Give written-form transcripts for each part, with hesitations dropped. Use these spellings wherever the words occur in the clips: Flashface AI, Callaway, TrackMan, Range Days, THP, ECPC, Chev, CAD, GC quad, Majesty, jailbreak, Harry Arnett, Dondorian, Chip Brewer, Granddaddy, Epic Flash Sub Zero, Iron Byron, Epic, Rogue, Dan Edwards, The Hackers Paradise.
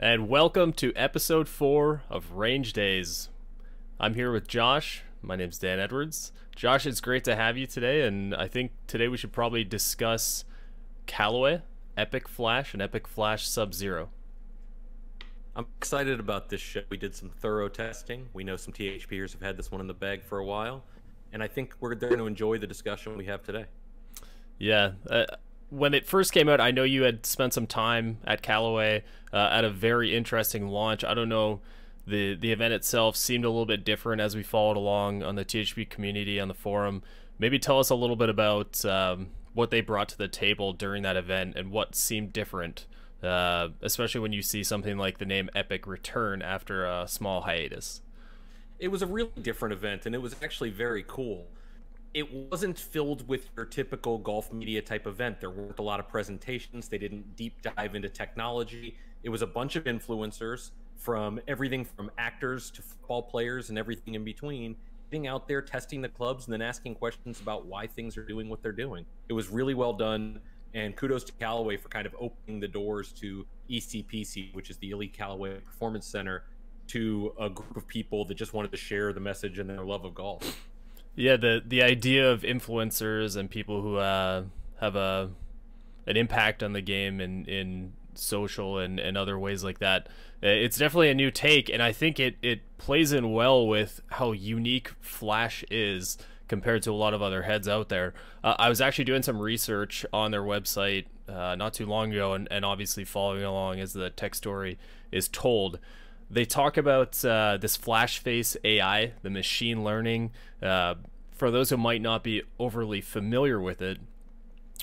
And welcome to episode 4 of Range Days. I'm here with Josh. My name's Dan Edwards. Josh, it's great to have you today, and I think today we should probably discuss Callaway, Epic Flash, and Epic Flash Sub Zero. I'm excited about this show. We did some thorough testing. We know some THPers have had this one in the bag for a while, and I think they're going to enjoy the discussion we have today. Yeah. When it first came out, I know you had spent some time at Callaway at a very interesting launch. I don't know, the event itself seemed a little bit different as we followed along on the THP community on the forum. Maybe tell us a little bit about what they brought to the table during that event and what seemed different, especially when you see something like the name Epic return after a small hiatus. It was a really different event, and it was actually very cool. It wasn't filled with your typical golf media type event. There weren't a lot of presentations. They didn't deep dive into technology. It was a bunch of influencers, from everything from actors to football players and everything in between, getting out there, testing the clubs, and then asking questions about why things are doing what they're doing. It was really well done, and kudos to Callaway for kind of opening the doors to ECPC, which is the Elite Callaway Performance Center, to a group of people that just wanted to share the message and their love of golf. Yeah, the idea of influencers and people who have an impact on the game in social and other ways like that, it's definitely a new take, and I think it plays in well with how unique Flash is compared to a lot of other heads out there. I was actually doing some research on their website not too long ago, and obviously following along as the tech story is told. They talk about this Flashface AI, the machine learning. For those who might not be overly familiar with it,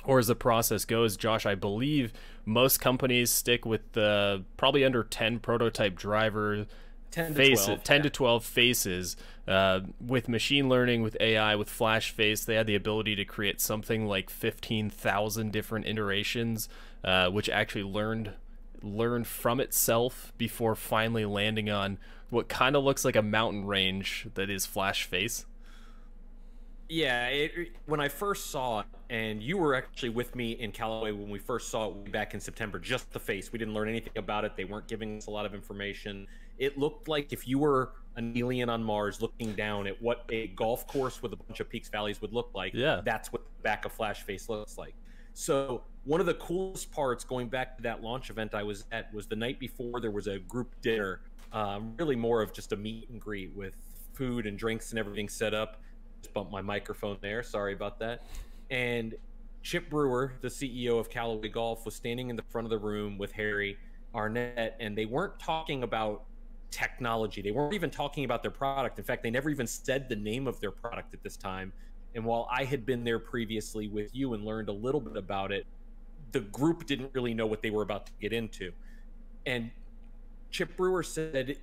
or as the process goes, Josh, I believe most companies stick with probably under 10 prototype driver 10 to 12 faces. With machine learning, with AI, with Flashface, they had the ability to create something like 15,000 different iterations, which actually learn from itself before finally landing on what kind of looks like a mountain range that is Flashface. Yeah, when I first saw it, and you were actually with me in Callaway when we first saw it back in September, just the face. We didn't learn anything about it. They weren't giving us a lot of information. It looked like if you were an alien on Mars looking down at what a golf course with a bunch of peaks, valleys would look like. Yeah, that's what the back of Flashface looks like. So one of the coolest parts, going back to that launch event I was at, was the night before there was a group dinner, really more of just a meet and greet with food and drinks and everything set up. Just bumped my microphone there, sorry about that. And Chip Brewer, the CEO of Callaway Golf, was standing in the front of the room with Harry Arnett, and they weren't talking about technology. They weren't even talking about their product. In fact, they never even said the name of their product at this time. And while I had been there previously with you and learned a little bit about it, the group didn't really know what they were about to get into. And Chip Brewer said,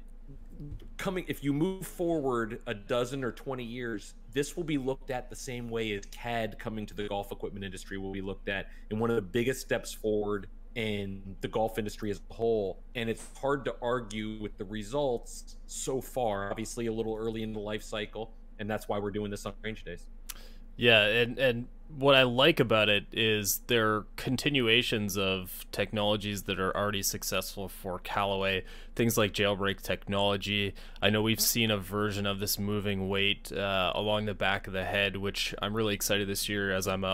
if you move forward a dozen or 20 years, this will be looked at the same way as CAD coming to the golf equipment industry will be looked at, and one of the biggest steps forward in the golf industry as a whole. And it's hard to argue with the results so far, obviously a little early in the life cycle, and that's why we're doing this on Range Days. Yeah, and what I like about it is they're continuations of technologies that are already successful for Callaway, things like jailbreak technology. I know we've seen a version of this moving weight along the back of the head, which I'm really excited this year, as I'm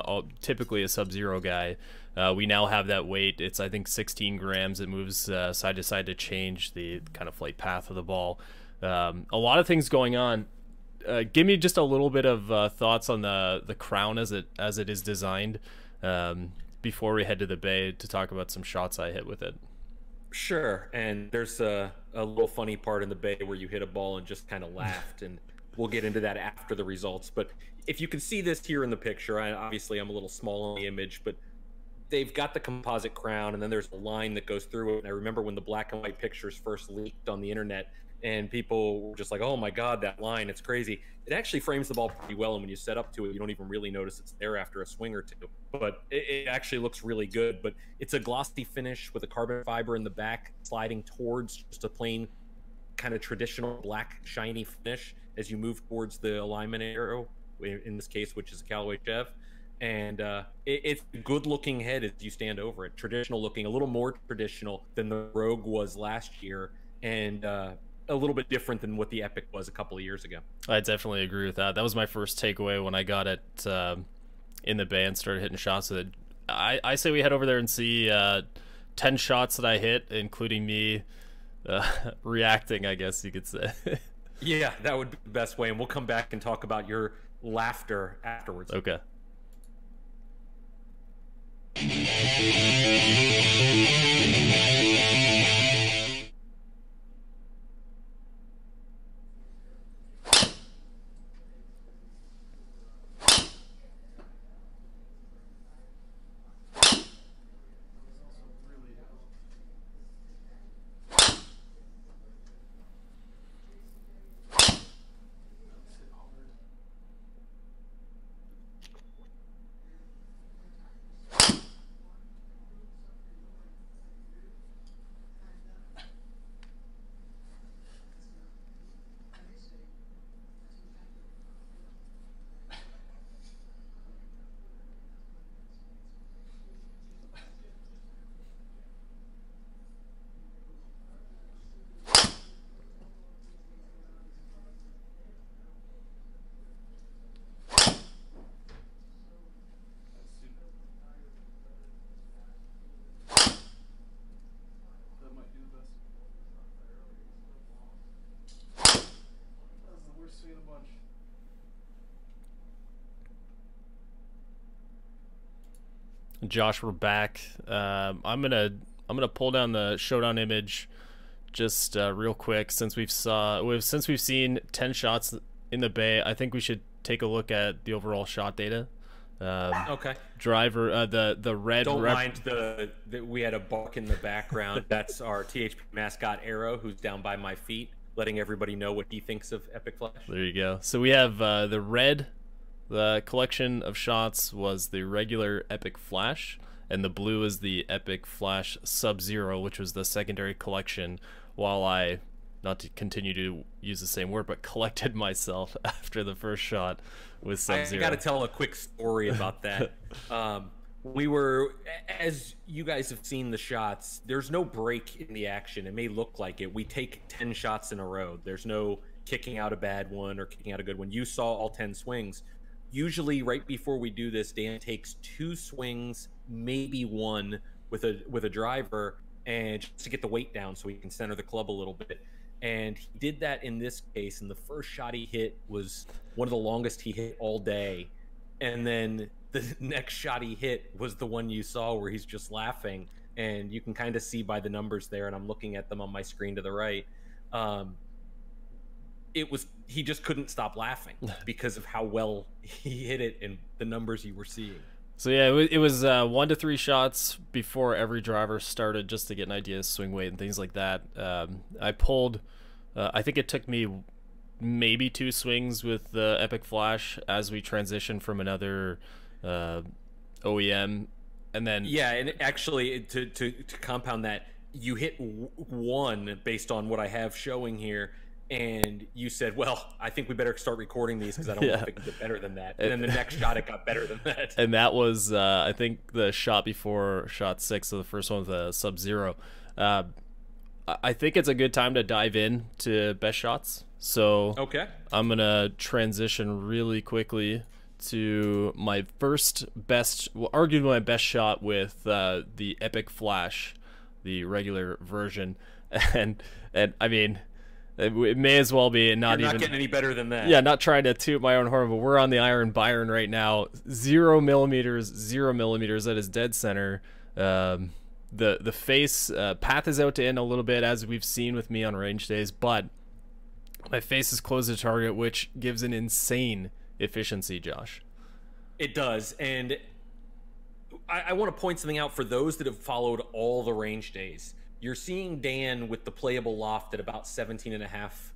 typically a Sub-Zero guy. We now have that weight. It's, I think, 16 grams. It moves side to side to change the kind of flight path of the ball. A lot of things going on. Give me just a little bit of thoughts on the crown as it is designed before we head to the bay to talk about some shots I hit with it. Sure, and there's a little funny part in the bay where you hit a ball and just kind of laughed, and we'll get into that after the results. But if you can see this here in the picture, obviously I'm a little small on the image, but they've got the composite crown, and then there's a line that goes through it. And I remember when the black and white pictures first leaked on the internet, and people were just like, oh my God, that line, it's crazy. It actually frames the ball pretty well, and when you set up to it, you don't even really notice it's there after a swing or two. But it actually looks really good. But it's a glossy finish with a carbon fiber in the back, sliding towards just a plain kind of traditional black shiny finish as you move towards the alignment arrow, in this case, which is a Callaway Chev. and it's a good-looking head as you stand over it. Traditional-looking, a little more traditional than the Rogue was last year, and a little bit different than what the Epic was a couple of years ago. I definitely agree with that. That was my first takeaway when I got it in the bay and started hitting shots with it. I say we head over there and see 10 shots that I hit, including me reacting, I guess you could say. Yeah, that would be the best way, and we'll come back and talk about your laughter afterwards. Okay. Josh, we're back. I'm gonna pull down the showdown image just real quick, since we've seen 10 shots in the bay. I think we should take a look at the overall shot data. Okay. Driver, the red. Don't mind the we had a buck in the background. That's our THP mascot Arrow, who's down by my feet, letting everybody know what he thinks of Epic Flash. There you go. So we have the red. The collection of shots was the regular Epic Flash, and the blue is the Epic Flash Sub Zero, which was the secondary collection, while I, not to continue to use the same word, but collected myself after the first shot with Sub Zero. I gotta tell a quick story about that. We were, as you guys have seen the shots, there's no break in the action. It may look like it. We take 10 shots in a row. There's no kicking out a bad one or kicking out a good one. You saw all 10 swings. Usually right before we do this, Dan takes 2 swings, maybe one, with a driver, and just to get the weight down so he can center the club a little bit. And he did that in this case, and the first shot he hit was one of the longest he hit all day. And then the next shot he hit was the one you saw where he's just laughing, and you can kind of see by the numbers there, and I'm looking at them on my screen to the right. It was, he just couldn't stop laughing because of how well he hit it and the numbers you were seeing. So yeah, it was 1 to 3 shots before every driver started, just to get an idea of swing weight and things like that. I pulled, I think it took me maybe 2 swings with the Epic Flash as we transitioned from another OEM, and then yeah, and actually to compound that, you hit 1 based on what I have showing here. And you said, well, I think we better start recording these because I don't want it to get better than that. And then the next shot, it got better than that. And that was, I think, the shot before shot 6, so the first one with the Sub-Zero. I think it's a good time to dive in to best shots. So okay. I'm going to transition really quickly to my first best, well, arguably my best shot with the Epic Flash, the regular version. And I mean... It may as well be, and not even getting any better than that. Yeah, not trying to toot my own horn, but we're on the Iron Byron right now. 0 millimeters, 0 millimeters. That is dead center. The face path is out to end a little bit, as we've seen with me on range days, but my face is close to target, which gives an insane efficiency, Josh. It does, and I want to point something out for those that have followed all the range days. You're seeing Dan with the playable loft at about 17.5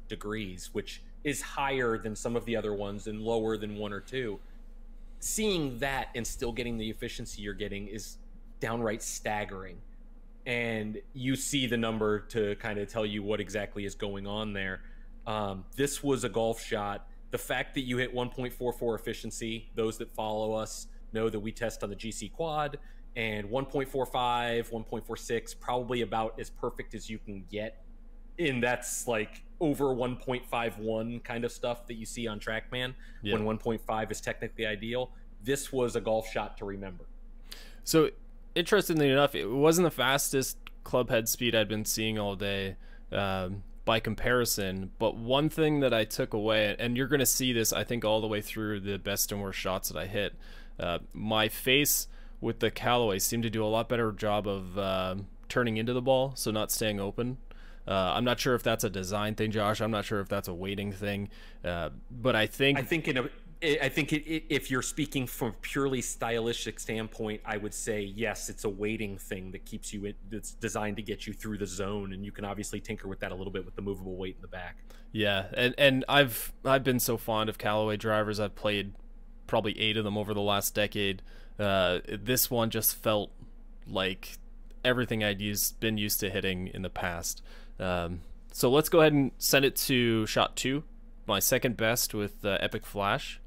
degrees, which is higher than some of the other ones and lower than 1 or 2. Seeing that and still getting the efficiency you're getting is downright staggering. And you see the number to kind of tell you what exactly is going on there. This was a golf shot. The fact that you hit 1.44 efficiency, those that follow us, know that we test on the GC quad, and 1.45, 1.46, probably about as perfect as you can get. And that's like over 1.51 kind of stuff that you see on TrackMan, yeah, when 1.5 is technically ideal. This was a golf shot to remember. So interestingly enough, it wasn't the fastest clubhead speed I'd been seeing all day by comparison. But one thing that I took away, and you're going to see this, I think, all the way through the best and worst shots that I hit, my face with the Callaway seemed to do a lot better job of turning into the ball, so not staying open. I'm not sure if that's a design thing, Josh. I'm not sure if that's a weighting thing, but I think if you're speaking from a purely stylistic standpoint, I would say yes, it's a weighting thing that keeps you in, that's designed to get you through the zone, and you can obviously tinker with that a little bit with the movable weight in the back. Yeah, and I've been so fond of Callaway drivers. I've played probably 8 of them over the last decade. This one just felt like everything I'd been used to hitting in the past. So let's go ahead and send it to shot 2, my second best with Epic Flash.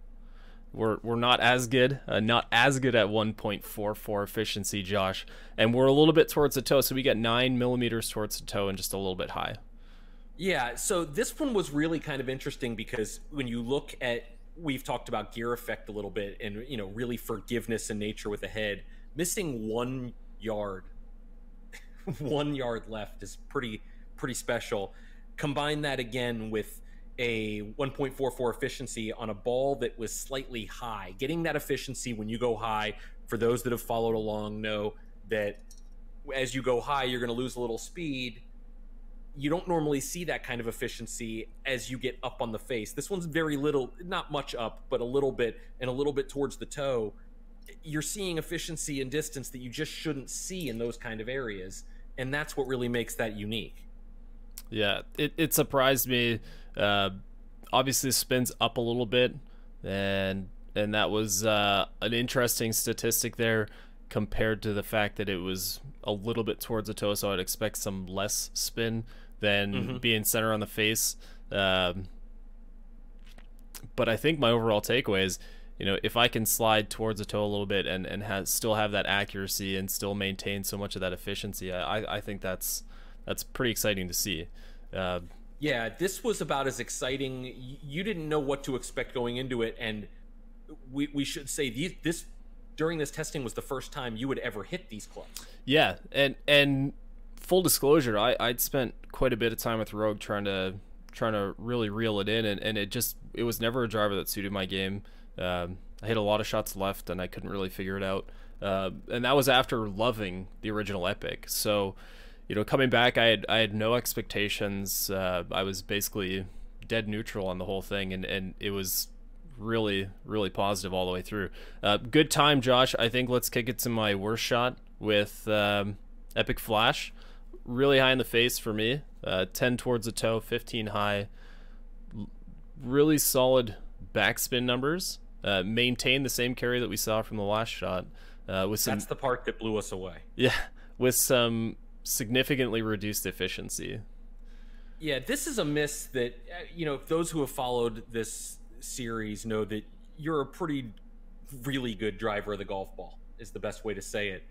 We're not as good at 1.44 efficiency, Josh, and we're a little bit towards the toe, so we got 9 millimeters towards the toe and just a little bit high. Yeah, so this one was really kind of interesting because when you look at, we've talked about gear effect a little bit, and you know, really forgiveness in nature with the head, missing 1 yard left is pretty special. Combine that again with a 1.44 efficiency on a ball that was slightly high. Getting that efficiency when you go high, for those that have followed along know that as you go high, you're going to lose a little speed. You don't normally see that kind of efficiency as you get up on the face. This one's very little, not much up, but a little bit, and a little bit towards the toe. You're seeing efficiency and distance that you just shouldn't see in those kind of areas, and that's what really makes that unique. Yeah, it surprised me. Obviously spins up a little bit, and that was an interesting statistic there compared to the fact that it was a little bit towards the toe, so I'd expect some less spin than being center on the face. But I think my overall takeaway is, you know, if I can slide towards the toe a little bit and still have that accuracy and still maintain so much of that efficiency, I think that's pretty exciting to see. Yeah, this was about as exciting. You didn't know what to expect going into it, and we should say this during this testing was the first time you would ever hit these clubs. Yeah, and full disclosure, I'd spent quite a bit of time with Rogue trying to really reel it in, and it was never a driver that suited my game. I hit a lot of shots left, and I couldn't really figure it out. And that was after loving the original Epic. So, you know, coming back, I had no expectations. I was basically dead neutral on the whole thing, and it was really, really positive all the way through. Good time, Josh. I think let's kick it to my worst shot with Epic Flash. Really high in the face for me. 10 towards the toe, 15 high. Really solid backspin numbers. Maintain the same carry that we saw from the last shot. With some, that's the part that blew us away. Yeah, with some significantly reduced efficiency. Yeah, this is a miss that, you know, those who have followed this series know that you're a really good driver of the golf ball, is the best way to say it.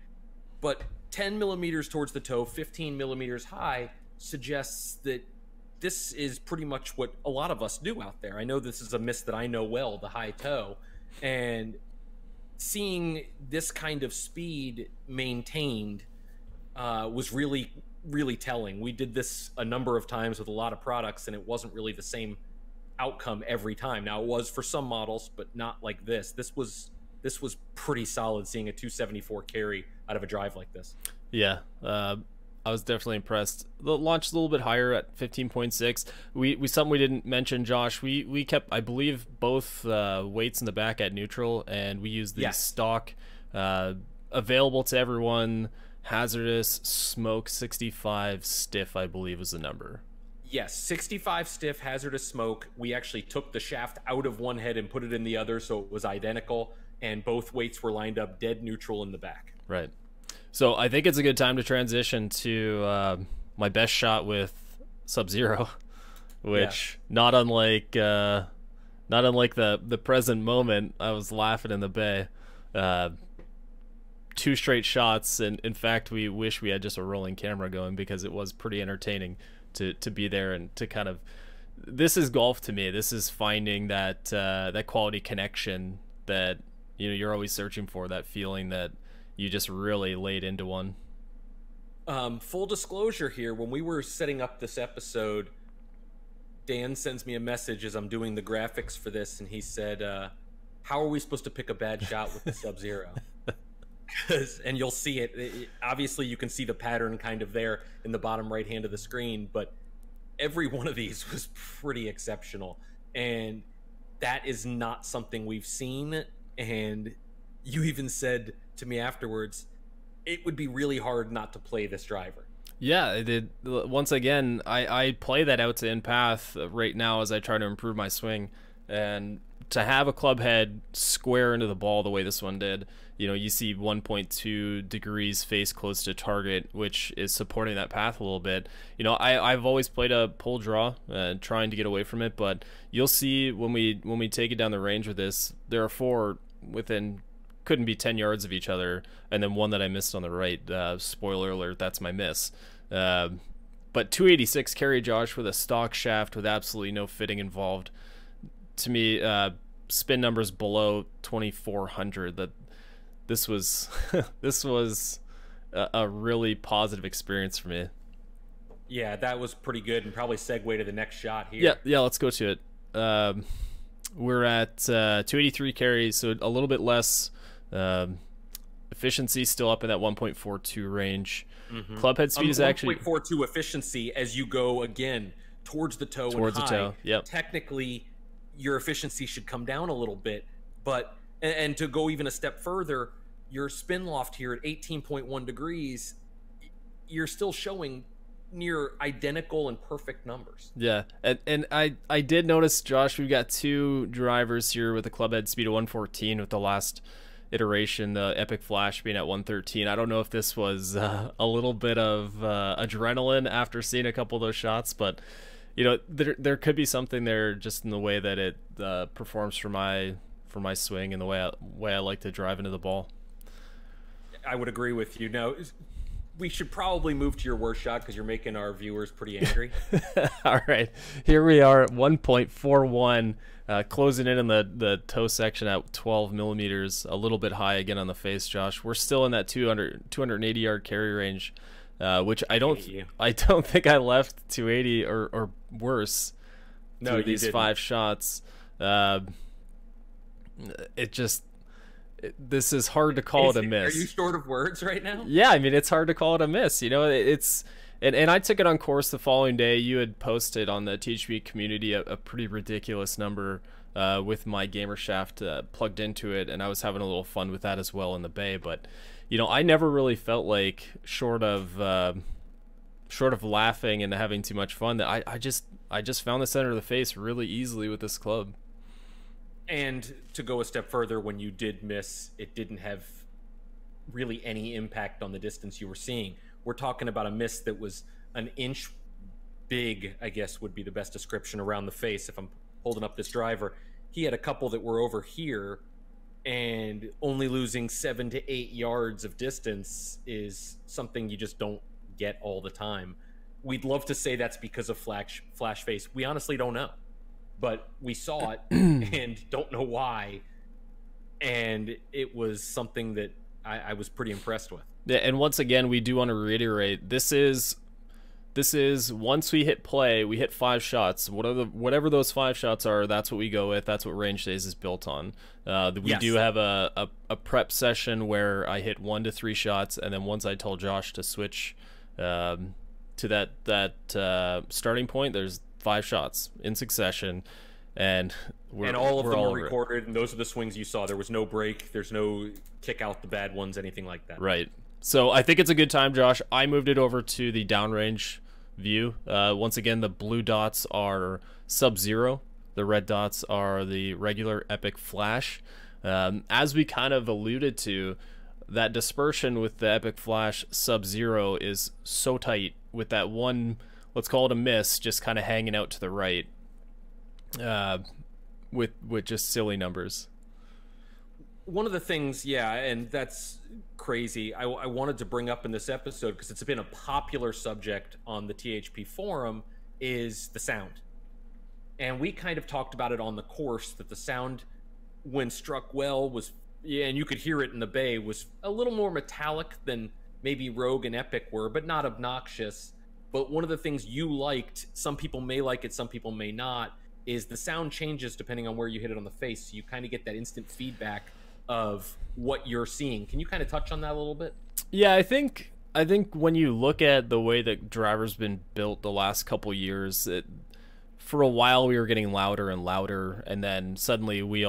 But 10 millimeters towards the toe, 15 millimeters high, suggests that this is pretty much what a lot of us do out there. I know this is a miss that I know well, the high toe, and seeing this kind of speed maintained was really, really telling. We did this a number of times with a lot of products, and it wasn't really the same outcome every time. Now, it was for some models, but not like this. This was pretty solid, seeing a 274 carry out of a drive like this. Yeah. I was definitely impressed. The launch a little bit higher at 15.6. We something we didn't mention, Josh. We kept, I believe, both weights in the back at neutral, and we used the stock available to everyone hazardous smoke 65 stiff, I believe, was the number. Yes, 65 stiff hazardous smoke. We actually took the shaft out of one head and put it in the other, so it was identical, and both weights were lined up dead neutral in the back. Right. So I think it's a good time to transition to my best shot with Sub Zero, which not unlike the present moment. I was laughing in the bay. two straight shots, and in fact we wish we had just a rolling camera going, because it was pretty entertaining to be there and to kind of, this is golf to me. This is finding that that quality connection that, you know, you're always searching for, that feeling that you just really laid into one. Full disclosure here, when we were setting up this episode, Dan sends me a message as I'm doing the graphics for this, and he said, how are we supposed to pick a bad shot with the Sub-Zero? And you'll see it. Obviously, you can see the pattern kind of there in the bottom right hand of the screen, but every one of these was pretty exceptional. And that is not something we've seen. And you even said to me afterwards, it would be really hard not to play this driver. Yeah, it did. Once again, I play that out to in-path right now as I try to improve my swing. And to have a club head square into the ball the way this one did, you know, you see 1.2 degrees face close to target, which is supporting that path a little bit. You know, I've always played a pull draw, trying to get away from it, but you'll see when we take it down the range with this, there are four within couldn't be 10 yards of each other, and then one that I missed on the right. Spoiler alert, that's my miss. But 286 carry Josh with a stock shaft with absolutely no fitting involved. To me, spin numbers below 2400. That this was this was a really positive experience for me. Yeah, that was pretty good, and probably segue to the next shot here. Yeah, let's go to it. We're at 283 carries, so a little bit less. Efficiency still up in that 1.42 range. Mm-hmm. Club head speed is actually 1.42 efficiency as you go again towards the toe. Towards and high. The toe. Yep. Technically, your efficiency should come down a little bit, but and to go even a step further, your spin loft here at 18.1 degrees, you're still showing near identical and perfect numbers. Yeah, and I did notice, Josh, we've got two drivers here with a club head speed of 114, with the last iteration, the Epic Flash, being at 113. I don't know if this was a little bit of adrenaline after seeing a couple of those shots, but you know, there could be something there just in the way that it performs for my swing and the way I like to drive into the ball. I would agree with you. Now, we should probably move to your worst shot because you're making our viewers pretty angry. All right, here we are at 1.41, closing in on the toe section at 12 millimeters, a little bit high again on the face, Josh. We're still in that 280 yard carry range, which I don't think I left 280 or worse. No, through these didn't. Five shots. It just. This is hard to call it a miss. Are you short of words right now? Yeah, I mean, it's hard to call it a miss. You know, it's and I took it on course the following day. You had posted on the THP community a pretty ridiculous number with my gamer shaft plugged into it, and I was having a little fun with that as well in the bay. But you know, I never really felt like short of laughing and having too much fun, that I just found the center of the face really easily with this club. And to go a step further, when you did miss, it didn't have really any impact on the distance you were seeing. We're talking about a miss that was an inch big, I guess would be the best description, around the face. If I'm holding up this driver, he had a couple that were over here, and only losing 7 to 8 yards of distance is something you just don't get all the time. We'd love to say that's because of Flashface. We honestly don't know. But we saw it and don't know why, and it was something that I was pretty impressed with. Yeah, and once again, we do want to reiterate, this is once we hit play, we hit five shots. Whatever those five shots are, that's what we go with. That's what Range Days is built on. We do have a prep session where I hit 1 to 3 shots, and then once I tell Josh to switch to that starting point, there's 5 shots in succession, and all of them are recorded, and those are the swings you saw. There was no break, there's no kick out the bad ones, anything like that. Right. So I think it's a good time, Josh. I moved it over to the downrange view. Once again, the blue dots are Sub-Zero, the red dots are the regular Epic Flash. As we kind of alluded to, that dispersion with the Epic Flash Sub-Zero is so tight with that one. Let's call it a miss, just kind of hanging out to the right with just silly numbers. one of the things, yeah, and that's crazy, I wanted to bring up in this episode, because it's been a popular subject on the THP forum, is the sound. And we kind of talked about it on the course, that the sound, when struck well, was, yeah, and you could hear it in the bay, was a little more metallic than maybe Rogue and Epic were, but not obnoxious. But one of the things you liked, some people may like it, some people may not, is the sound changes depending on where you hit it on the face. So you kind of get that instant feedback of what you're seeing. Can you kind of touch on that a little bit? Yeah, I think when you look at the way that driver's been built the last couple years, for a while we were getting louder and louder, and then suddenly they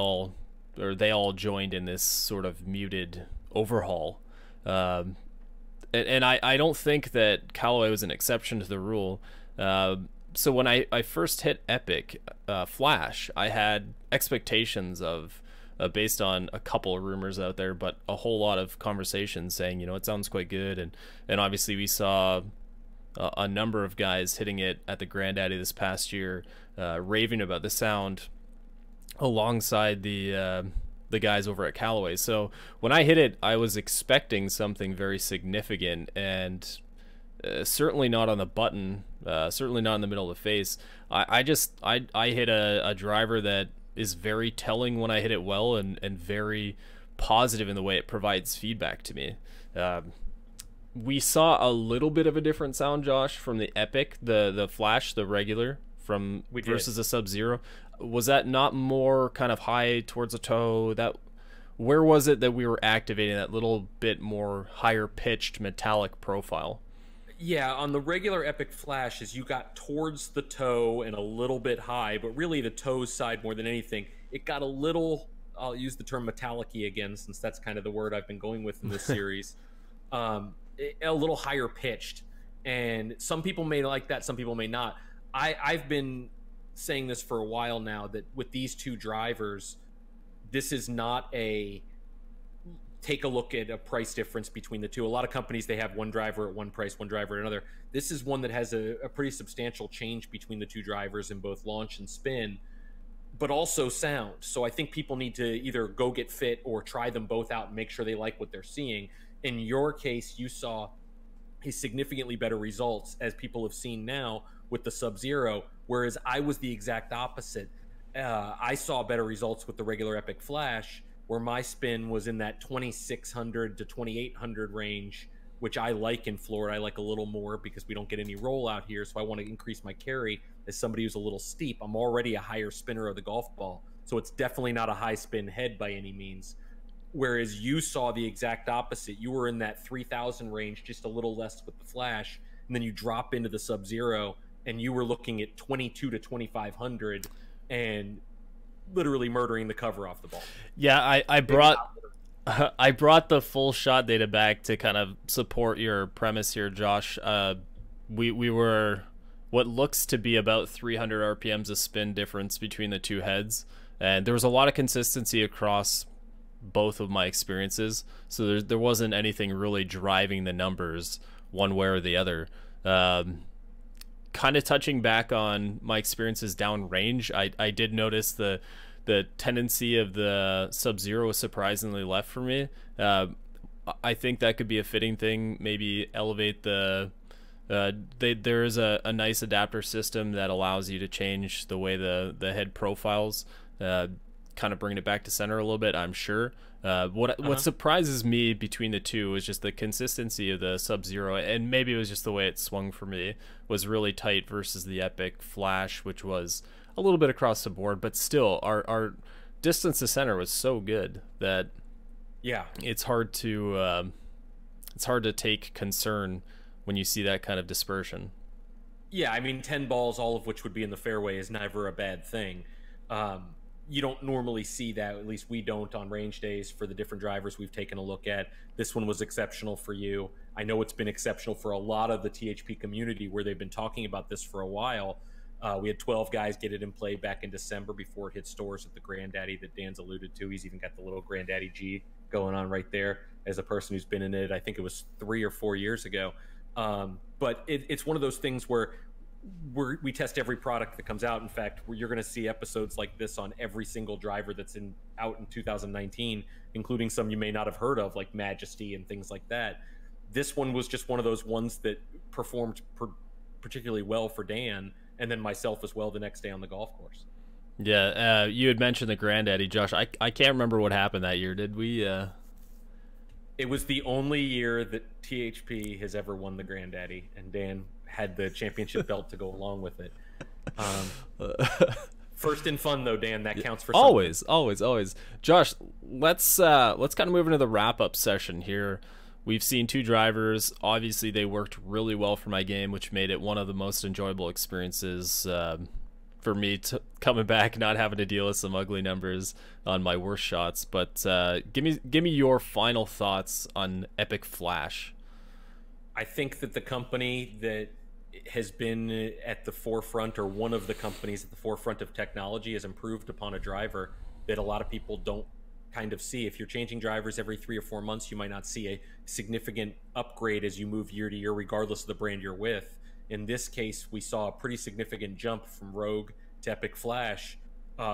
all joined in this sort of muted overhaul. And I don't think that Callaway was an exception to the rule. So when I first hit Epic Flash, I had expectations of, based on a couple of rumors out there, but a whole lot of conversations saying, you know, it sounds quite good. And obviously we saw a number of guys hitting it at the Granddaddy this past year, raving about the sound alongside the guys over at Callaway. So when I hit it, I was expecting something very significant, and certainly not on the button, certainly not in the middle of the face. I hit a driver that is very telling when I hit it well, and very positive in the way it provides feedback to me. We saw a little bit of a different sound, Josh, from the Epic, the Flash, the regular, from versus the Sub-Zero. Was that not more kind of high towards the toe? That, where was it that we were activating that little bit more higher pitched metallic profile? Yeah, on the regular Epic Flashes, you got towards the toe and a little bit high, but really the toe side more than anything. It got a little, I'll use the term metallic-y again, since that's kind of the word I've been going with in this series, a little higher pitched. And some people may like that, some people may not. I've been saying this for a while now, that with these two drivers, this is not a take a look at a price difference between the two. A lot of companies, they have one driver at one price, one driver at another. This is one that has a pretty substantial change between the two drivers in both launch and spin, but also sound. So I think people need to either go get fit or try them both out and make sure they like what they're seeing. In your case, you saw a significantly better results, as people have seen now, with the Sub-Zero, whereas I was the exact opposite. I saw better results with the regular Epic Flash, where my spin was in that 2,600 to 2,800 range, which I like in Florida. I like a little more because we don't get any roll out here, so I want to increase my carry as somebody who's a little steep. I'm already a higher spinner of the golf ball, so it's definitely not a high spin head by any means. Whereas you saw the exact opposite. You were in that 3,000 range, just a little less with the Flash, and then you drop into the Sub-Zero, and you were looking at 22 to 2,500 and literally murdering the cover off the ball. Yeah, I brought the full shot data back to kind of support your premise here, Josh. We were what looks to be about 300 RPMs of spin difference between the two heads, and there was a lot of consistency across both of my experiences. So there wasn't anything really driving the numbers one way or the other. Kind of touching back on my experiences downrange, I did notice the tendency of the Sub-Zero was surprisingly left for me. I think that could be a fitting thing. Maybe elevate the there is a nice adapter system that allows you to change the way the head profiles, kind of bringing it back to center a little bit, I'm sure. What surprises me between the two is just the consistency of the Sub-Zero, and maybe it was just the way it swung for me, was really tight versus the Epic Flash, which was a little bit across the board, but still our distance to center was so good that, yeah, it's hard to take concern when you see that kind of dispersion. Yeah, I mean, 10 balls, all of which would be in the fairway, is never a bad thing. You don't normally see that, at least we don't, on range days for the different drivers we've taken a look at. This one was exceptional for you. I know it's been exceptional for a lot of the THP community, where they've been talking about this for a while. We had 12 guys get it in play back in December before it hit stores at the Granddaddy that Dan's alluded to. He's even got the little Granddaddy G going on right there as a person who's been in it. I think it was 3 or 4 years ago. But it's one of those things where we test every product that comes out. In fact, you're going to see episodes like this on every single driver that's out in 2019, including some you may not have heard of, like Majesty and things like that. This one was just one of those ones that performed particularly well for Dan, and then myself as well the next day on the golf course. Yeah, you had mentioned the Granddaddy, Josh. I can't remember what happened that year. Did we? It was the only year that THP has ever won the Granddaddy, and Dan had the championship belt to go along with it. First in fun, though, Dan, that counts for something. Always, always, always. Josh, let's kind of move into the wrap-up session here. We've seen two drivers. Obviously, they worked really well for my game, which made it one of the most enjoyable experiences for me, coming back, not having to deal with some ugly numbers on my worst shots. But give me your final thoughts on Epic Flash. I think that the company that has been at the forefront, or one of the companies at the forefront of technology, has improved upon a driver that a lot of people don't kind of see. If you're changing drivers every 3 or 4 months, you might not see a significant upgrade as you move year to year, regardless of the brand you're with. In this case, we saw a pretty significant jump from Rogue to Epic Flash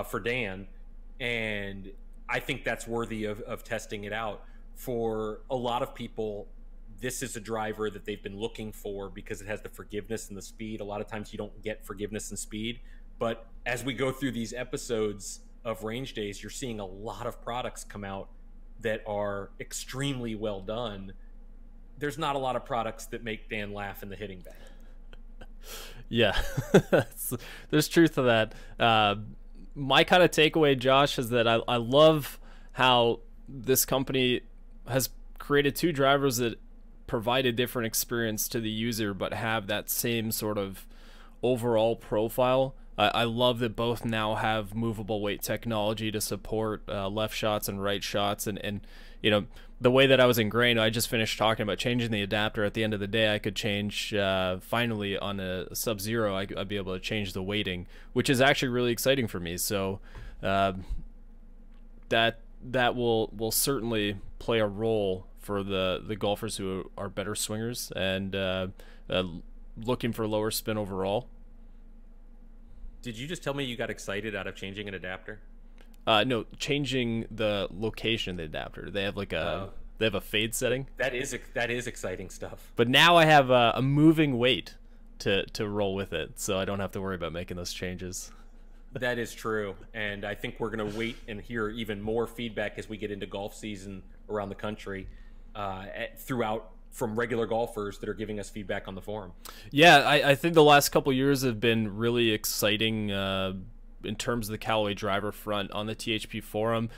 for Dan, and I think that's worthy of testing it out. For a lot of people, this is a driver that they've been looking for because it has the forgiveness and the speed. A lot of times you don't get forgiveness and speed, but as we go through these episodes of Range Days, you're seeing a lot of products come out that are extremely well done. There's not a lot of products that make Dan laugh in the hitting bag. Yeah, there's truth to that. My kind of takeaway, Josh, is that I love how this company has created two drivers that provide a different experience to the user, but have that same sort of overall profile. I love that both now have movable weight technology to support left shots and right shots, and you know, the way that I was ingrained, I just finished talking about changing the adapter. At the end of the day, I could change, finally on a Sub Zero, I'd be able to change the weighting, which is actually really exciting for me. So that will certainly play a role for the golfers who are better swingers and looking for lower spin overall. Did you just tell me you got excited out of changing an adapter? No, changing the location of the adapter. They have like a fade setting. That is exciting stuff. But now I have a moving weight to roll with it, so I don't have to worry about making those changes. That is true, and I think we're gonna wait and hear even more feedback as we get into golf season around the country, throughout, from regular golfers that are giving us feedback on the forum. Yeah, I think the last couple of years have been really exciting in terms of the Callaway driver front on the THP forum.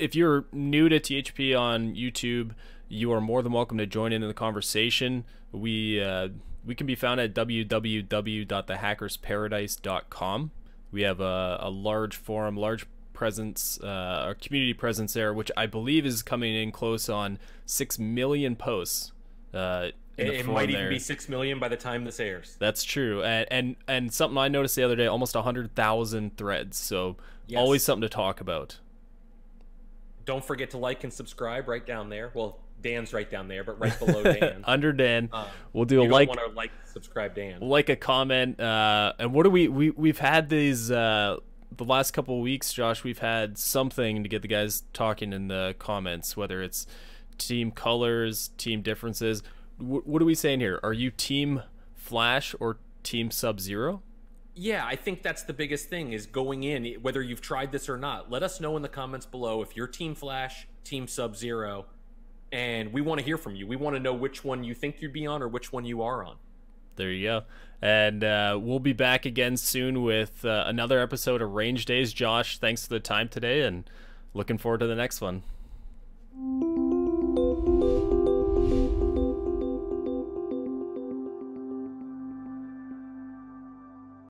If you're new to THP on YouTube, you are more than welcome to join in the conversation. We can be found at www.thehackersparadise.com. We have a large forum, large presence, our community presence there, which I believe is coming in close on 6 million posts. It might even be 6 million by the time this airs. That's true, and something I noticed the other day, almost 100,000 threads. So yes, always something to talk about. Don't forget to like and subscribe right down there. Well, Dan's right down there, but right below Dan, under Dan, we'll do a like, subscribe, Dan, like a comment. And what do we've had these? The last couple of weeks, Josh, we've had something to get the guys talking in the comments, whether it's team colors, team differences. What are we saying here? Are you team Flash or team Sub-Zero? Yeah, I think that's the biggest thing, is going in, whether you've tried this or not. Let us know in the comments below if you're team Flash, team Sub-Zero, and we want to hear from you. We want to know which one you think you'd be on or which one you are on. There you go. And we'll be back again soon with another episode of Range Days. Josh, thanks for the time today, and looking forward to the next one.